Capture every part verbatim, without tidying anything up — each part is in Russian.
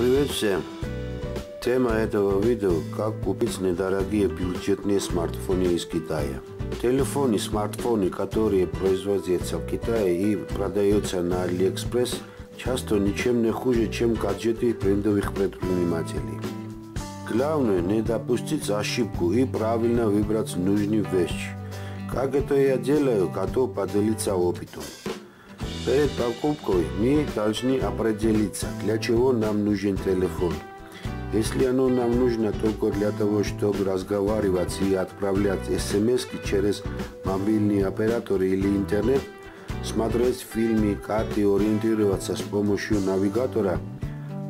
Привет всем! Тема этого видео – как купить недорогие бюджетные смартфоны из Китая. Телефоны, смартфоны, которые производятся в Китае и продаются на AliExpress, часто ничем не хуже, чем гаджеты брендовых предпринимателей. Главное – не допустить ошибку и правильно выбрать нужную вещь. Как это я делаю, готов поделиться опытом. Перед покупкой мы должны определиться, для чего нам нужен телефон. Если оно нам нужно только для того, чтобы разговаривать и отправлять смс через мобильный оператор или интернет, смотреть фильмы, карты, ориентироваться с помощью навигатора,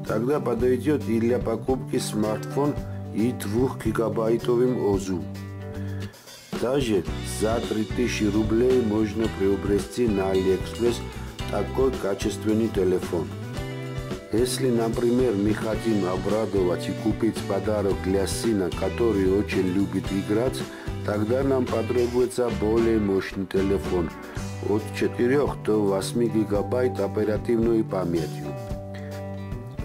тогда подойдет и для покупки смартфон и двухгигабайтовым ОЗУ. Даже за три тысячи рублей можно приобрести на AliExpress такой качественный телефон. Если, например, мы хотим обрадовать и купить подарок для сына, который очень любит играть, тогда нам потребуется более мощный телефон от четырёх до восьми гигабайт оперативной памяти.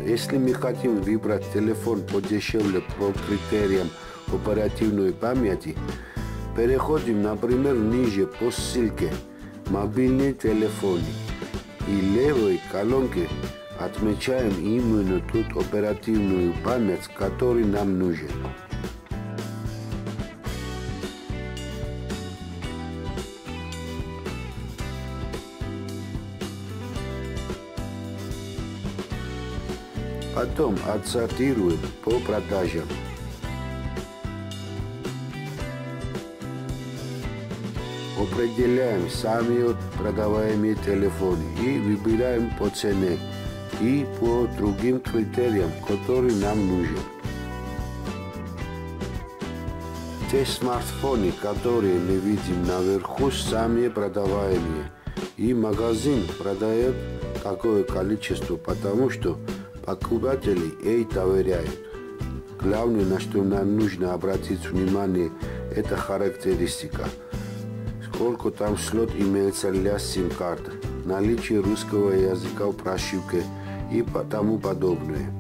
Если мы хотим выбрать телефон подешевле по критериям оперативной памяти, переходим, например, ниже по ссылке «Мобильные телефоны» и левой колонке отмечаем именно ту оперативную память, которая нам нужна. Потом отсортируем по продажам. Определяем сами продаваемые телефоны и выбираем по цене и по другим критериям, которые нам нужны. Те смартфоны, которые мы видим наверху, самые продаваемые. И магазин продает такое количество, потому что покупатели ей доверяют. Главное, на что нам нужно обратить внимание, это характеристика. Сколько там слот имеется для сим-карты, наличие русского языка в прошивке и тому подобное.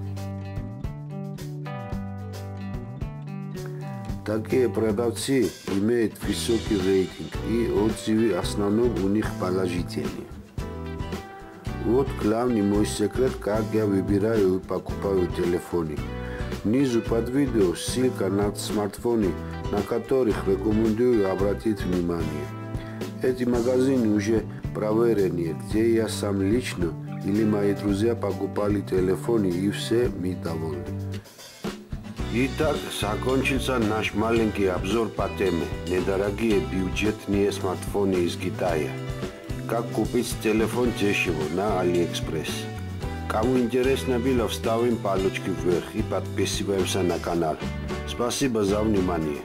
Такие продавцы имеют высокий рейтинг и отзывы в основном у них положительные. Вот главный мой секрет, как я выбираю и покупаю телефоны. Внизу под видео ссылка на смартфоны, на которых рекомендую обратить внимание. Эти магазины уже проверенные, где я сам лично или мои друзья покупали телефоны, и все мы довольны. Итак, закончился наш маленький обзор по теме «Недорогие бюджетные смартфоны из Китая. Как купить телефон дешево на AliExpress». Кому интересно было, вставим палочки вверх и подписываемся на канал. Спасибо за внимание.